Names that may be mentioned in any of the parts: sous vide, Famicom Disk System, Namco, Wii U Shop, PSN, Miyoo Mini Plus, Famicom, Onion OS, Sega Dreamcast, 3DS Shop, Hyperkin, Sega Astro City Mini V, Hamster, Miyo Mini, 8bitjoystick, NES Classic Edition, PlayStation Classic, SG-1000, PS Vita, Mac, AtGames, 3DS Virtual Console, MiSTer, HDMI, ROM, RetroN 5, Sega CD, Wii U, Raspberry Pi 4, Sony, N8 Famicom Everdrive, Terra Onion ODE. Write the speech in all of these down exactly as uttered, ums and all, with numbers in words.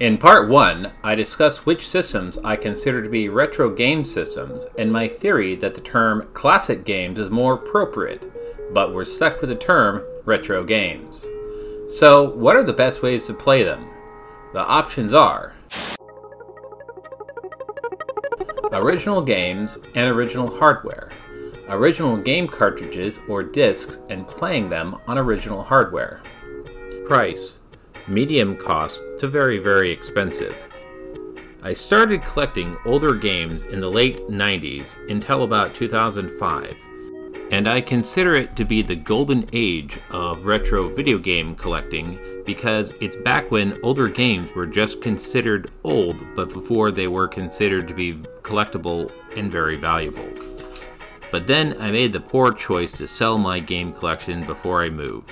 In part one, I discuss which systems I consider to be retro game systems and my theory that the term classic games is more appropriate, but we're stuck with the term retro games. So, what are the best ways to play them? The options are original games and original hardware, original game cartridges or discs and playing them on original hardware. Price: medium cost to very, very expensive. I started collecting older games in the late nineties until about two thousand five, and I consider it to be the golden age of retro video game collecting because it's back when older games were just considered old, but before they were considered to be collectible and very valuable. But then I made the poor choice to sell my game collection before I moved.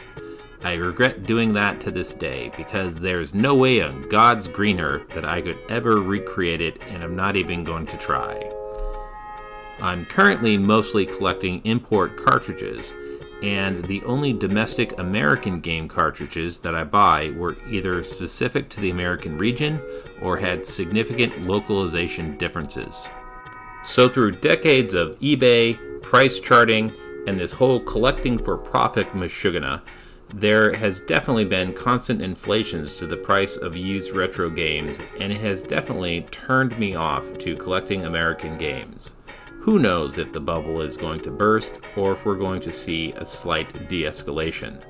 I regret doing that to this day because there's no way on God's green earth that I could ever recreate it, and I'm not even going to try. I'm currently mostly collecting import cartridges, and the only domestic American game cartridges that I buy were either specific to the American region or had significant localization differences. So through decades of eBay, price charting, and this whole collecting for profit mashugana, there has definitely been constant inflations to the price of used retro games, and it has definitely turned me off to collecting American games. Who knows if the bubble is going to burst or if we're going to see a slight de-escalation.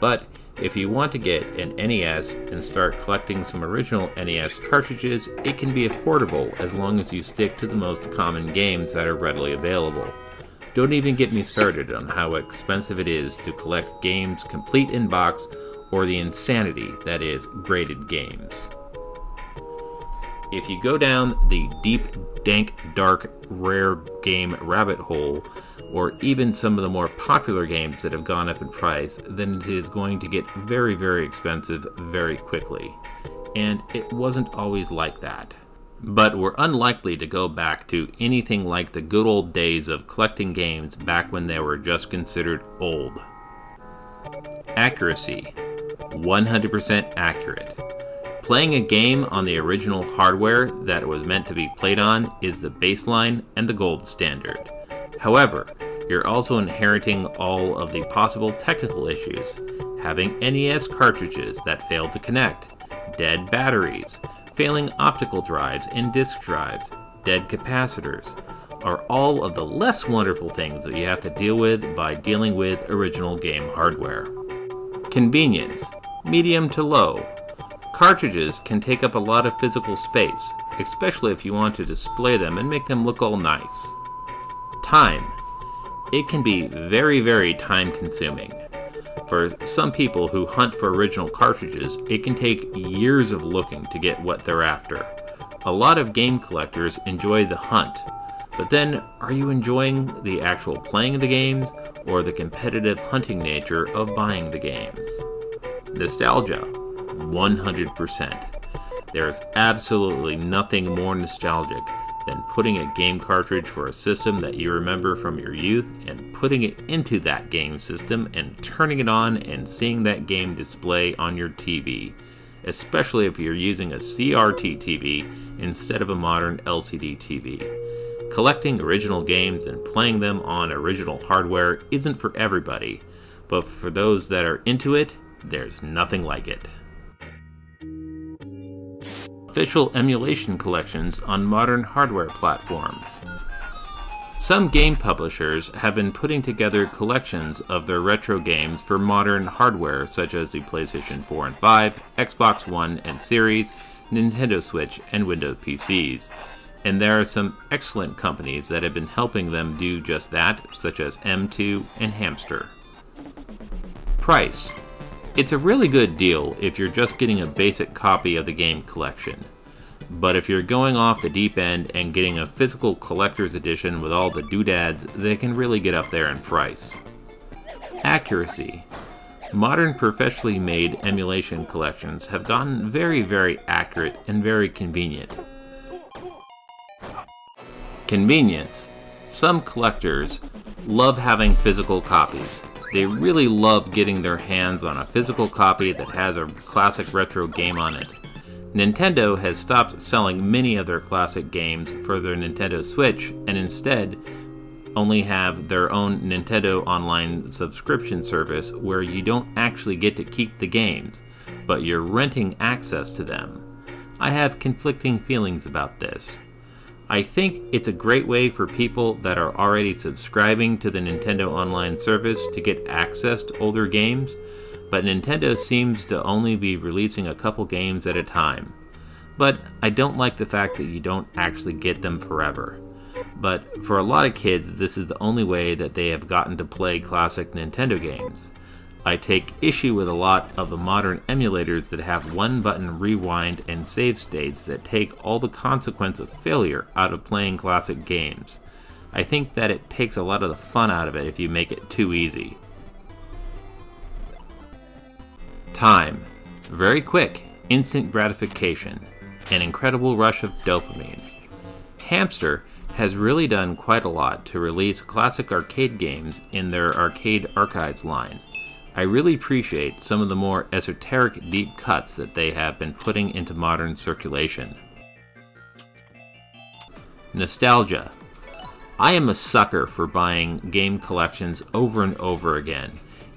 But if you want to get an N E S and start collecting some original N E S cartridges, it can be affordable as long as you stick to the most common games that are readily available. Don't even get me started on how expensive it is to collect games complete in box, or the insanity that is graded games. If you go down the deep, dank, dark, rare game rabbit hole, or even some of the more popular games that have gone up in price, then it is going to get very, very expensive very quickly. And it wasn't always like that. But we're unlikely to go back to anything like the good old days of collecting games back when they were just considered old. Accuracy. one hundred percent accurate. Playing a game on the original hardware that it was meant to be played on is the baseline and the gold standard. However, you're also inheriting all of the possible technical issues. Having N E S cartridges that failed to connect, dead batteries, failing optical drives and disk drives, dead capacitors, are all of the less wonderful things that you have to deal with by dealing with original game hardware. Convenience, medium to low. Cartridges can take up a lot of physical space, especially if you want to display them and make them look all nice. Time, it can be very, very time consuming. For some people who hunt for original cartridges, it can take years of looking to get what they're after. A lot of game collectors enjoy the hunt, but then are you enjoying the actual playing of the games or the competitive hunting nature of buying the games? Nostalgia, one hundred percent. There is absolutely nothing more nostalgic than putting a game cartridge for a system that you remember from your youth and putting it into that game system and turning it on and seeing that game display on your T V, especially if you're using a C R T T V instead of a modern L C D T V. Collecting original games and playing them on original hardware isn't for everybody, but for those that are into it, there's nothing like it. Official emulation collections on modern hardware platforms. Some game publishers have been putting together collections of their retro games for modern hardware such as the PlayStation four and five, Xbox One and Series, Nintendo Switch, and Windows P Cs. And there are some excellent companies that have been helping them do just that, such as M two and Hamster. Price. It's a really good deal if you're just getting a basic copy of the game collection. But if you're going off the deep end and getting a physical collector's edition with all the doodads, they can really get up there in price. Accuracy. Modern professionally made emulation collections have gotten very, very accurate and very convenient. Convenience. Some collectors love having physical copies. They really love getting their hands on a physical copy that has a classic retro game on it. Nintendo has stopped selling many of their classic games for their Nintendo Switch and instead only have their own Nintendo Online subscription service where you don't actually get to keep the games, but you're renting access to them. I have conflicting feelings about this. I think it's a great way for people that are already subscribing to the Nintendo Online service to get access to older games, but Nintendo seems to only be releasing a couple games at a time. But I don't like the fact that you don't actually get them forever. But for a lot of kids, this is the only way that they have gotten to play classic Nintendo games. I take issue with a lot of the modern emulators that have one-button rewind and save states that take all the consequence of failure out of playing classic games. I think that it takes a lot of the fun out of it if you make it too easy. Time. Very quick, instant gratification. An incredible rush of dopamine. Hamster has really done quite a lot to release classic arcade games in their Arcade Archives line. I really appreciate some of the more esoteric deep cuts that they have been putting into modern circulation. Nostalgia. I am a sucker for buying game collections over and over again,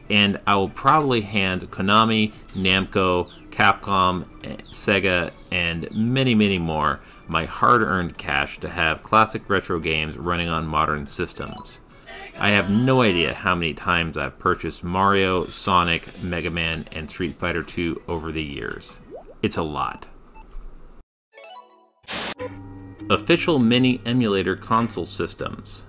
and I will probably hand Konami, Namco, Capcom, Sega, and many many more my hard-earned cash to have classic retro games running on modern systems. I have no idea how many times I've purchased Mario, Sonic, Mega Man, and Street Fighter two over the years. It's a lot. Official mini emulator console systems.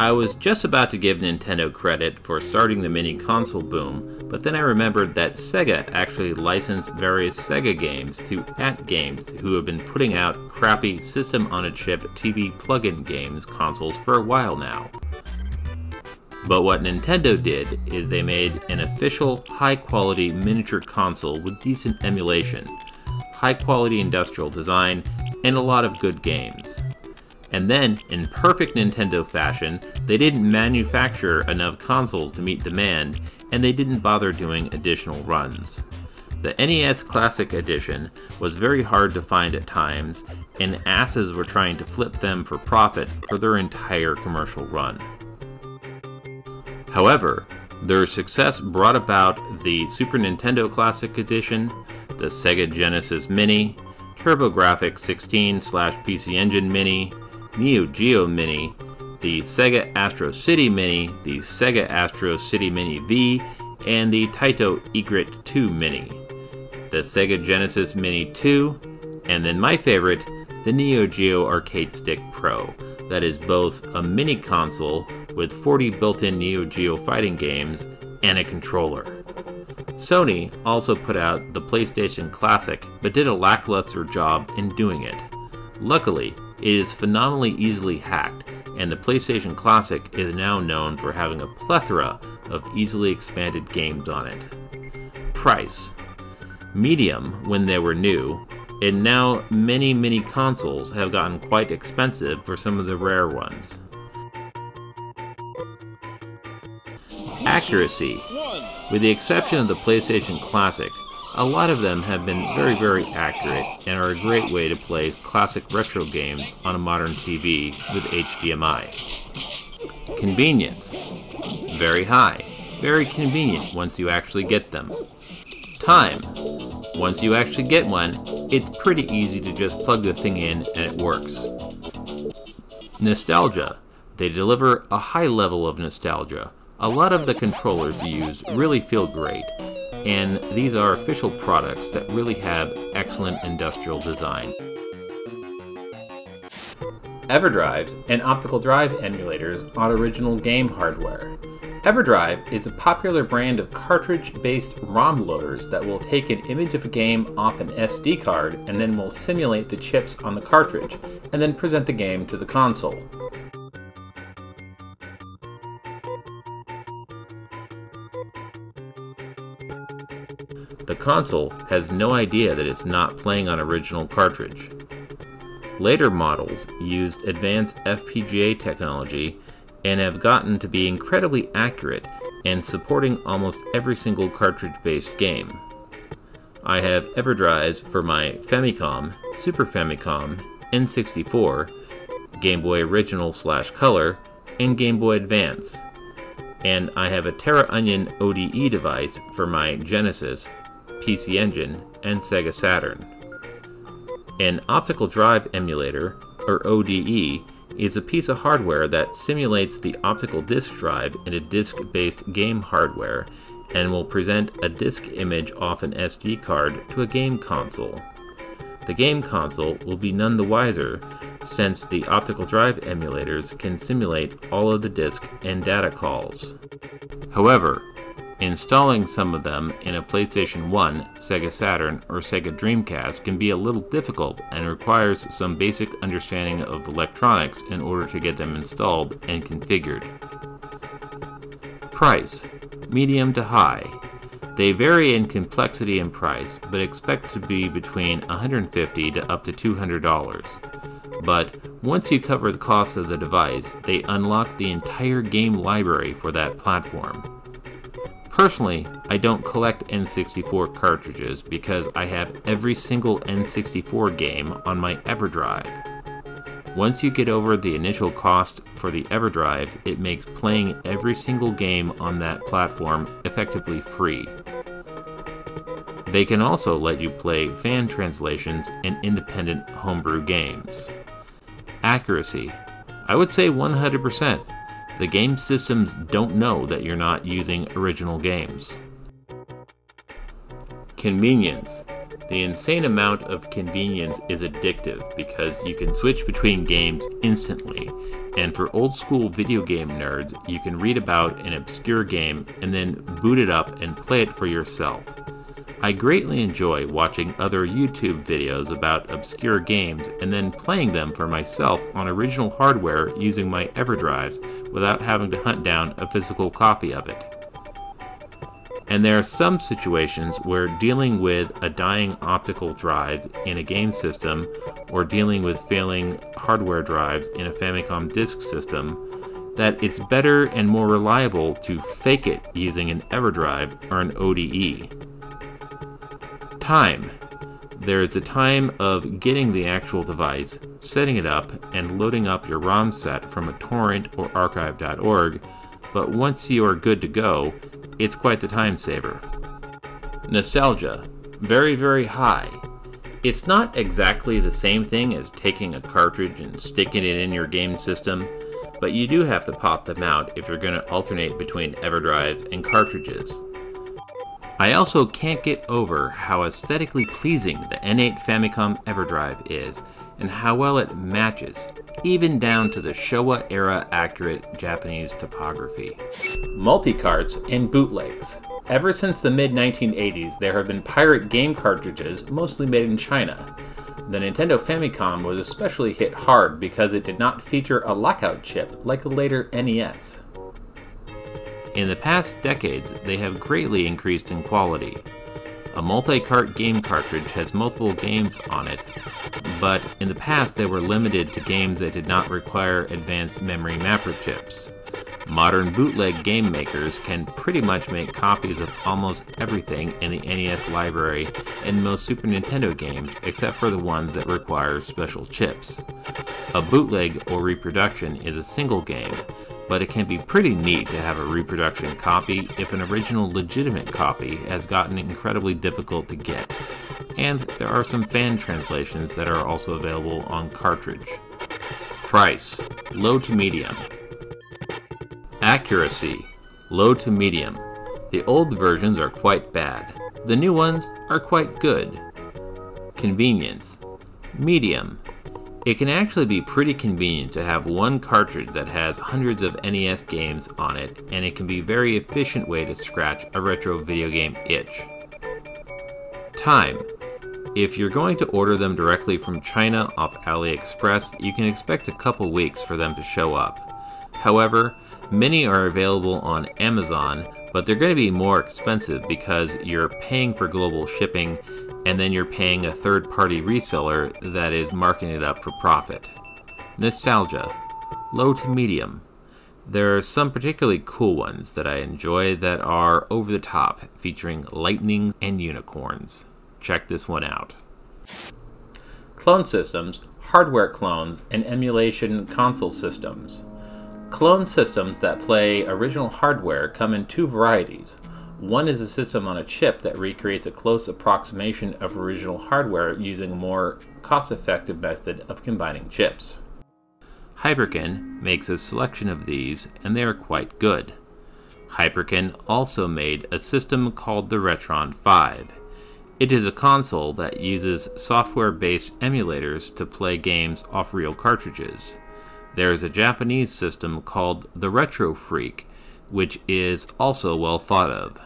I was just about to give Nintendo credit for starting the mini console boom, but then I remembered that Sega actually licensed various Sega games to AtGames, who have been putting out crappy system-on-a-chip T V plug-in games consoles for a while now. But what Nintendo did is they made an official, high-quality miniature console with decent emulation, high-quality industrial design, and a lot of good games. And then, in perfect Nintendo fashion, they didn't manufacture enough consoles to meet demand, and they didn't bother doing additional runs. The N E S Classic Edition was very hard to find at times, and asses were trying to flip them for profit for their entire commercial run. However, their success brought about the Super Nintendo Classic Edition, the Sega Genesis Mini, TurboGrafx sixteen P C Engine Mini, Neo Geo Mini, the Sega Astro City Mini, the Sega Astro City Mini V, and the Taito Egret two Mini, the Sega Genesis Mini two, and then my favorite, the Neo Geo Arcade Stick Pro, that is both a mini console with forty built-in Neo Geo fighting games and a controller. Sony also put out the PlayStation Classic, but did a lackluster job in doing it. Luckily, it is phenomenally easily hacked, and the PlayStation Classic is now known for having a plethora of easily expanded games on it. Price. Medium when they were new, and now many, many consoles have gotten quite expensive for some of the rare ones. Accuracy. With the exception of the PlayStation Classic, a lot of them have been very, very accurate and are a great way to play classic retro games on a modern T V with H D M I. Convenience. Very high. Very convenient once you actually get them. Time. Once you actually get one, it's pretty easy to just plug the thing in and it works. Nostalgia. They deliver a high level of nostalgia. A lot of the controllers you use really feel great, and these are official products that really have excellent industrial design. EverDrives and optical drive emulators on original game hardware. EverDrive is a popular brand of cartridge-based ROM loaders that will take an image of a game off an S D card and then will simulate the chips on the cartridge and then present the game to the console. The console has no idea that it's not playing on original cartridge. Later models used advanced F P G A technology and have gotten to be incredibly accurate and supporting almost every single cartridge-based game. I have EverDrives for my Famicom, Super Famicom, N sixty-four, Game Boy Original slash Color, and Game Boy Advance. And I have a Terra Onion O D E device for my Genesis, P C Engine, and Sega Saturn. An optical drive emulator, or O D E, is a piece of hardware that simulates the optical disk drive in a disk-based game hardware and will present a disk image off an S D card to a game console. The game console will be none the wiser, since the optical drive emulators can simulate all of the disk and data calls. However, installing some of them in a PlayStation one, Sega Saturn, or Sega Dreamcast can be a little difficult and requires some basic understanding of electronics in order to get them installed and configured. Price: medium to high. They vary in complexity and price, but expect to be between one hundred fifty dollars to up to two hundred dollars. But once you cover the cost of the device, they unlock the entire game library for that platform. Personally, I don't collect N sixty-four cartridges because I have every single N sixty-four game on my EverDrive. Once you get over the initial cost for the EverDrive, it makes playing every single game on that platform effectively free. They can also let you play fan translations and independent homebrew games. Accuracy. I would say one hundred percent. The game systems don't know that you're not using original games. Convenience. The insane amount of convenience is addictive because you can switch between games instantly, and for old school video game nerds, you can read about an obscure game and then boot it up and play it for yourself. I greatly enjoy watching other YouTube videos about obscure games and then playing them for myself on original hardware using my EverDrives without having to hunt down a physical copy of it. And there are some situations where dealing with a dying optical drive in a game system or dealing with failing hardware drives in a Famicom disk system that it's better and more reliable to fake it using an EverDrive or an O D E. Time. There is a time of getting the actual device, setting it up, and loading up your ROM set from a torrent or archive dot org, but once you are good to go, it's quite the time saver. Nostalgia. Very, very high. It's not exactly the same thing as taking a cartridge and sticking it in your game system, but you do have to pop them out if you're going to alternate between EverDrive and cartridges. I also can't get over how aesthetically pleasing the N eight Famicom EverDrive is, and how well it matches, even down to the Showa-era accurate Japanese topography. Multi-carts and bootlegs. Ever since the mid nineteen eighties, there have been pirate game cartridges, mostly made in China. The Nintendo Famicom was especially hit hard because it did not feature a lockout chip like the later N E S. In the past decades, they have greatly increased in quality. A multi-cart game cartridge has multiple games on it, but in the past they were limited to games that did not require advanced memory mapper chips. Modern bootleg game makers can pretty much make copies of almost everything in the N E S library and most Super Nintendo games, except for the ones that require special chips. A bootleg or reproduction is a single game, but it can be pretty neat to have a reproduction copy if an original legitimate copy has gotten incredibly difficult to get. And there are some fan translations that are also available on cartridge. Price: low to medium. Accuracy: low to medium. The old versions are quite bad. The new ones are quite good. Convenience: medium. It can actually be pretty convenient to have one cartridge that has hundreds of N E S games on it, and it can be a very efficient way to scratch a retro video game itch. Time. If you're going to order them directly from China off AliExpress, you can expect a couple weeks for them to show up. However, many are available on Amazon, but they're going to be more expensive because you're paying for global shipping, and then you're paying a third-party reseller that is marking it up for profit. Nostalgia: low to medium. There are some particularly cool ones that I enjoy that are over the top, featuring lightning and unicorns. Check this one out. Clone systems, hardware clones, and emulation console systems. Clone systems that play original hardware come in two varieties. One is a system on a chip that recreates a close approximation of original hardware using a more cost-effective method of combining chips. Hyperkin makes a selection of these, and they are quite good. Hyperkin also made a system called the RetroN five. It is a console that uses software-based emulators to play games off real cartridges. There is a Japanese system called the Retro Freak, which is also well thought of.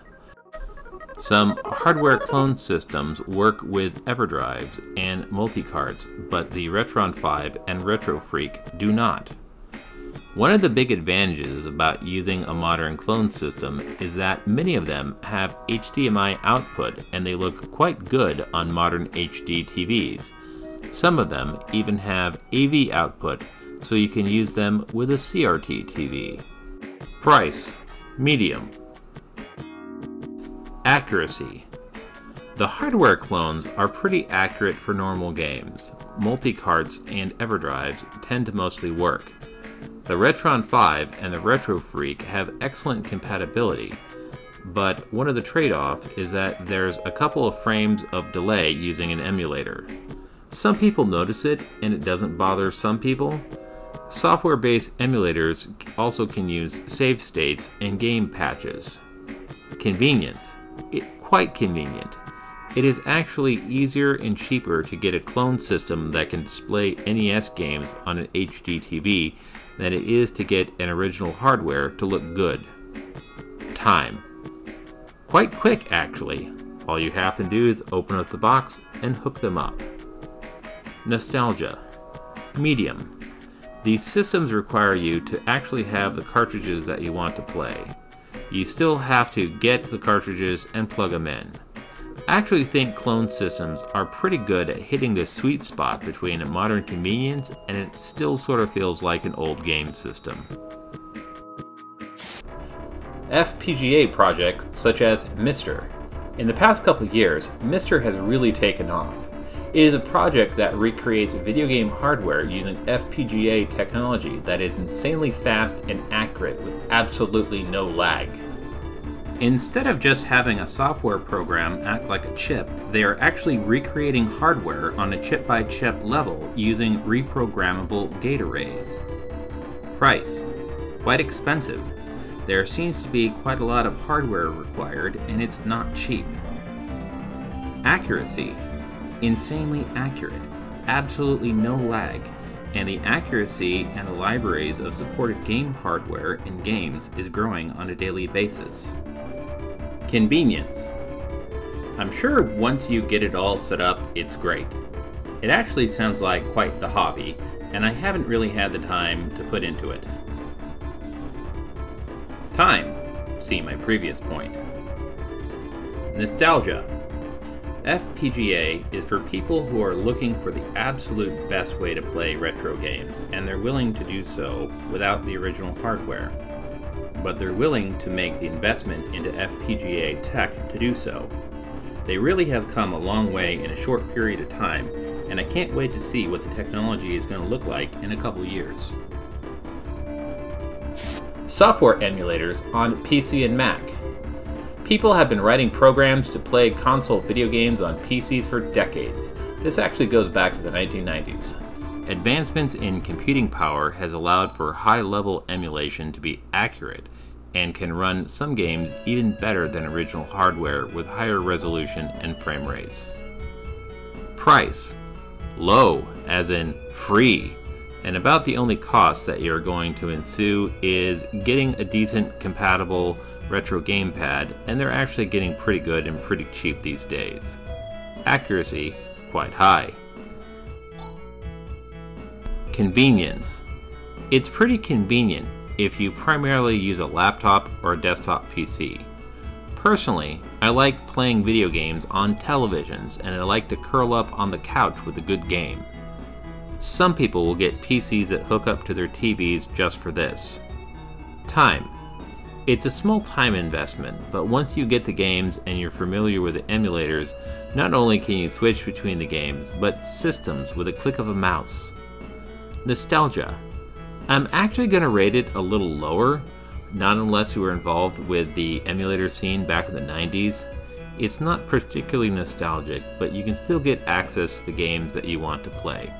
Some hardware clone systems work with EverDrives and multicards, but the RetroN five and Retro Freak do not. One of the big advantages about using a modern clone system is that many of them have H D M I output and they look quite good on modern H D T Vs. Some of them even have A V output, so you can use them with a C R T T V. Price: medium. Accuracy: the hardware clones are pretty accurate for normal games. Multicarts and EverDrives tend to mostly work. The RetroN five and the Retro Freak have excellent compatibility, but one of the trade-offs is that there's a couple of frames of delay using an emulator. Some people notice it, and it doesn't bother some people. Software-based emulators also can use save states and game patches. Convenience. It's quite convenient. It is actually easier and cheaper to get a clone system that can display N E S games on an H D T V than it is to get an original hardware to look good. Time. Quite quick, actually. All you have to do is open up the box and hook them up. Nostalgia. Medium. These systems require you to actually have the cartridges that you want to play. You still have to get the cartridges and plug them in. I actually think clone systems are pretty good at hitting this sweet spot between a modern convenience and it still sort of feels like an old game system. F P G A projects such as MiSTer. In the past couple years, MiSTer has really taken off. It is a project that recreates video game hardware using F P G A technology that is insanely fast and accurate with absolutely no lag. Instead of just having a software program act like a chip, they are actually recreating hardware on a chip-by-chip level using reprogrammable gate arrays. Price. Quite expensive. There seems to be quite a lot of hardware required, and it's not cheap. Accuracy. Insanely accurate, absolutely no lag, and the accuracy and the libraries of supported game hardware in games is growing on a daily basis. Convenience. I'm sure once you get it all set up, it's great. It actually sounds like quite the hobby, and I haven't really had the time to put into it. Time. See my previous point. Nostalgia. F P G A is for people who are looking for the absolute best way to play retro games, and they're willing to do so without the original hardware. But they're willing to make the investment into F P G A tech to do so. They really have come a long way in a short period of time, and I can't wait to see what the technology is going to look like in a couple years. Software emulators on P C and Mac. People have been writing programs to play console video games on P Cs for decades. This actually goes back to the nineteen nineties. Advancements in computing power has allowed for high-level emulation to be accurate and can run some games even better than original hardware with higher resolution and frame rates. Price. Low, as in free, and about the only cost that you're going to ensue is getting a decent compatible retro gamepad, and they're actually getting pretty good and pretty cheap these days. Accuracy, quite high. Convenience. It's pretty convenient if you primarily use a laptop or a desktop P C. Personally, I like playing video games on televisions, and I like to curl up on the couch with a good game. Some people will get P Cs that hook up to their T Vs just for this. Time. It's a small time investment, but once you get the games and you're familiar with the emulators, Not only can you switch between the games, but systems with a click of a mouse. Nostalgia. I'm actually going to rate it a little lower, not unless you were involved with the emulator scene back in the nineties. It's not particularly nostalgic, but you can still get access to the games that you want to play.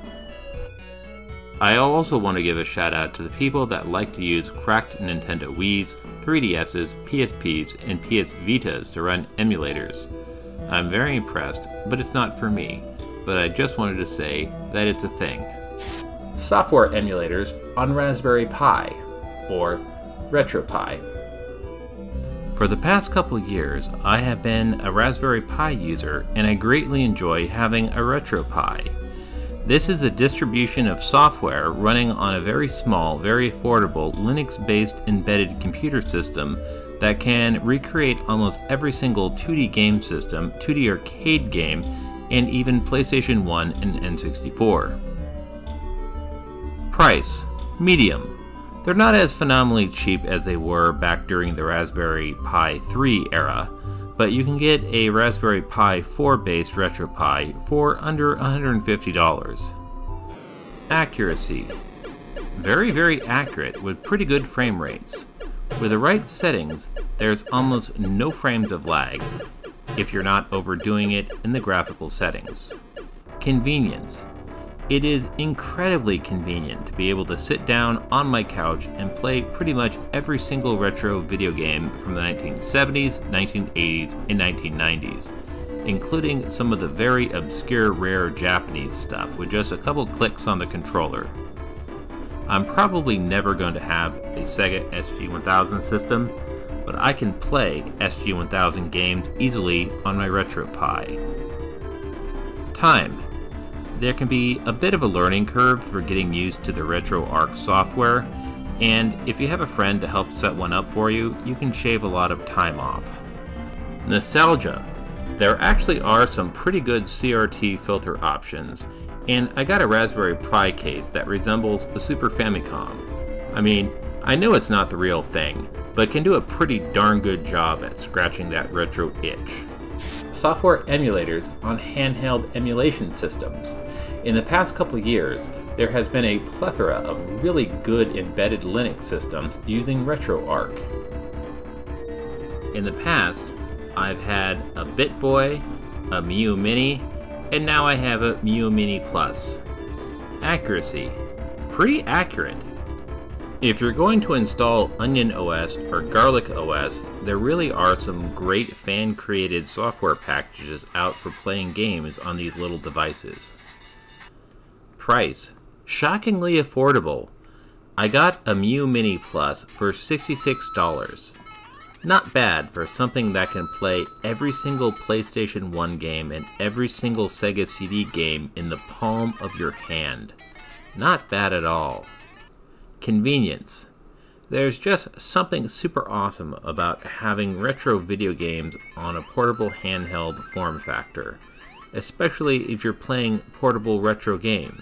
I also want to give a shout out to the people that like to use cracked Nintendo Wii's, three D S's, P S P's, and P S Vitas to run emulators. I'm very impressed, but it's not for me, but I just wanted to say that it's a thing. Software emulators on Raspberry Pi, or RetroPie. For the past couple years, I have been a Raspberry Pi user, and I greatly enjoy having a RetroPie. This is a distribution of software running on a very small, very affordable Linux-based embedded computer system that can recreate almost every single two D game system, two D arcade game, and even PlayStation one and N sixty-four. Price: medium. They're not as phenomenally cheap as they were back during the Raspberry Pi three era, but you can get a Raspberry Pi four based RetroPie for under one hundred fifty dollars. Accuracy. Very, very accurate with pretty good frame rates. With the right settings, there's almost no frames of lag if you're not overdoing it in the graphical settings. Convenience. It is incredibly convenient to be able to sit down on my couch and play pretty much every single retro video game from the nineteen seventies, nineteen eighties, and nineteen nineties, including some of the very obscure rare Japanese stuff with just a couple clicks on the controller. I'm probably never going to have a Sega S G one thousand system, but I can play S G one thousand games easily on my RetroPie. Time. There can be a bit of a learning curve for getting used to the RetroArch software, and if you have a friend to help set one up for you, you can shave a lot of time off. Nostalgia. There actually are some pretty good C R T filter options, and I got a Raspberry Pi case that resembles a Super Famicom. I mean, I know it's not the real thing, but can do a pretty darn good job at scratching that retro itch. Software emulators on handheld emulation systems. In the past couple years, there has been a plethora of really good embedded Linux systems using RetroArch. In the past, I've had a BitBoy, a Miyoo Mini, and now I have a Miyoo Mini Plus. Accuracy. Pretty accurate. If you're going to install Onion O S or Garlic O S, there really are some great fan-created software packages out for playing games on these little devices. Price. Shockingly affordable. I got a Miyoo Mini Plus for sixty-six dollars. Not bad for something that can play every single PlayStation one game and every single Sega C D game in the palm of your hand. Not bad at all. Convenience. There's just something super awesome about having retro video games on a portable handheld form factor, especially if you're playing portable retro games.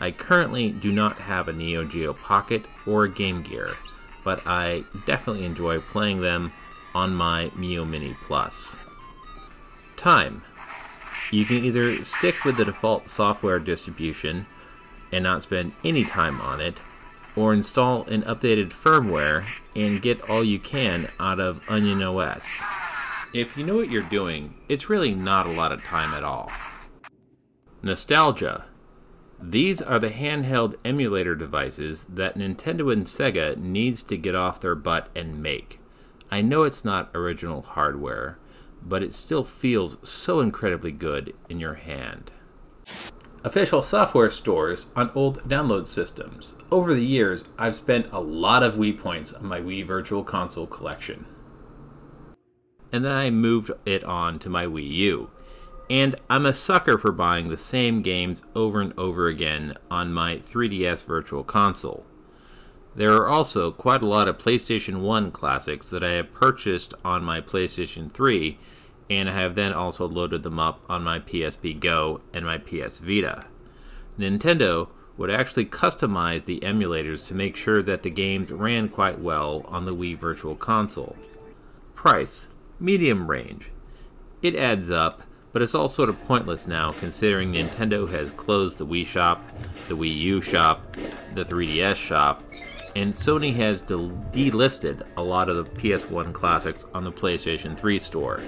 I currently do not have a Neo Geo Pocket or a Game Gear, but I definitely enjoy playing them on my Miyoo Mini Plus. Time. You can either stick with the default software distribution and not spend any time on it, or install an updated firmware and get all you can out of Onion O S. If you know what you're doing, it's really not a lot of time at all. Nostalgia. These are the handheld emulator devices that Nintendo and Sega needs to get off their butt and make. I know it's not original hardware, but it still feels so incredibly good in your hand. Official software stores on old download systems. Over the years, I've spent a lot of Wii points on my Wii Virtual Console collection. And then I moved it on to my Wii U. And I'm a sucker for buying the same games over and over again on my three D S Virtual Console. There are also quite a lot of PlayStation one classics that I have purchased on my PlayStation three, and I have then also loaded them up on my P S P Go and my P S Vita. Nintendo would actually customize the emulators to make sure that the games ran quite well on the Wii Virtual Console. Price. Medium range. It adds up, but it's all sort of pointless now considering Nintendo has closed the Wii Shop, the Wii U Shop, the three D S Shop, and Sony has delisted a lot of the P S one classics on the PlayStation three store.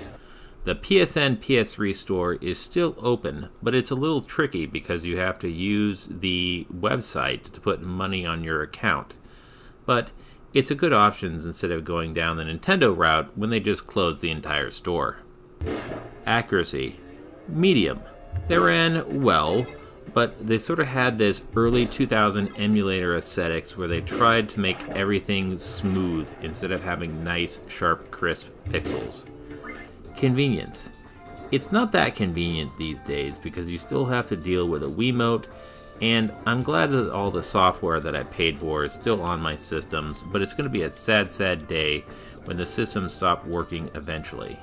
The P S N P S three store is still open, but it's a little tricky because you have to use the website to put money on your account. But it's a good option instead of going down the Nintendo route when they just close the entire store. Accuracy. Medium. They ran well, but they sort of had this early two thousand emulator aesthetics where they tried to make everything smooth instead of having nice, sharp, crisp pixels. Convenience. It's not that convenient these days because you still have to deal with a Wiimote, and I'm glad that all the software that I paid for is still on my systems, but it's going to be a sad, sad day when the systems stop working eventually,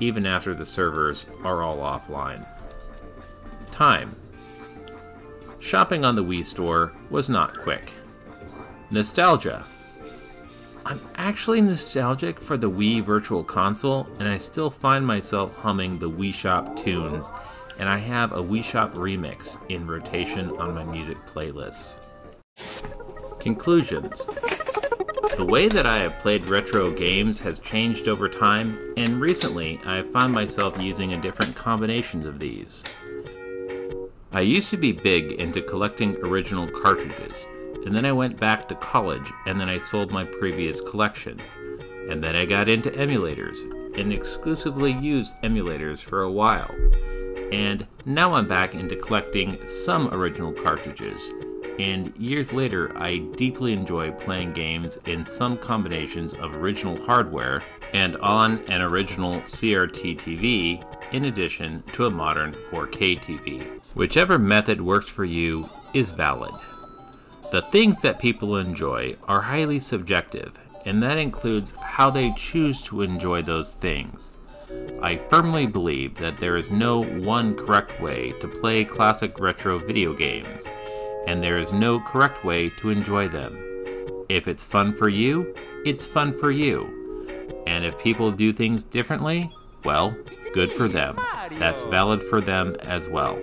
even after the servers are all offline. Time. Shopping on the Wii Store was not quick. Nostalgia. I'm actually nostalgic for the Wii Virtual Console, and I still find myself humming the Wii Shop tunes, and I have a Wii Shop remix in rotation on my music playlists. Conclusions. The way that I have played retro games has changed over time, and recently I have found myself using a different combination of these. I used to be big into collecting original cartridges, and then I went back to college, and then I sold my previous collection. And then I got into emulators, and exclusively used emulators for a while. And now I'm back into collecting some original cartridges, and years later I deeply enjoy playing games in some combinations of original hardware and on an original C R T T V in addition to a modern four K T V. Whichever method works for you is valid. The things that people enjoy are highly subjective, and that includes how they choose to enjoy those things. I firmly believe that there is no one correct way to play classic retro video games, and there is no correct way to enjoy them. If it's fun for you, it's fun for you. And if people do things differently, well, good for them. That's valid for them as well.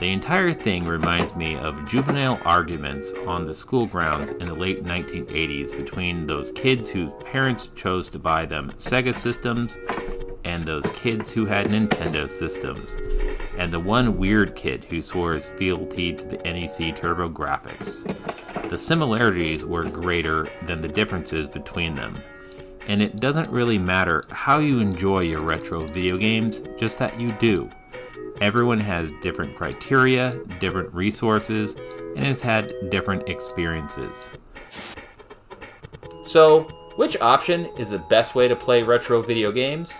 The entire thing reminds me of juvenile arguments on the school grounds in the late nineteen eighties between those kids whose parents chose to buy them Sega systems and those kids who had Nintendo systems, and the one weird kid who swore his fealty to the N E C TurboGrafx. The similarities were greater than the differences between them, and it doesn't really matter how you enjoy your retro video games, just that you do. Everyone has different criteria, different resources, and has had different experiences. So, which option is the best way to play retro video games?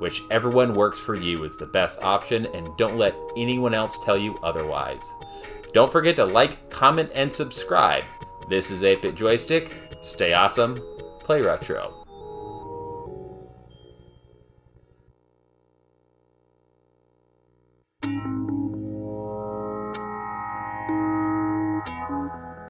Whichever one works for you is the best option, and don't let anyone else tell you otherwise. Don't forget to like, comment, and subscribe. This is eight bit Joystick. Stay awesome, play retro.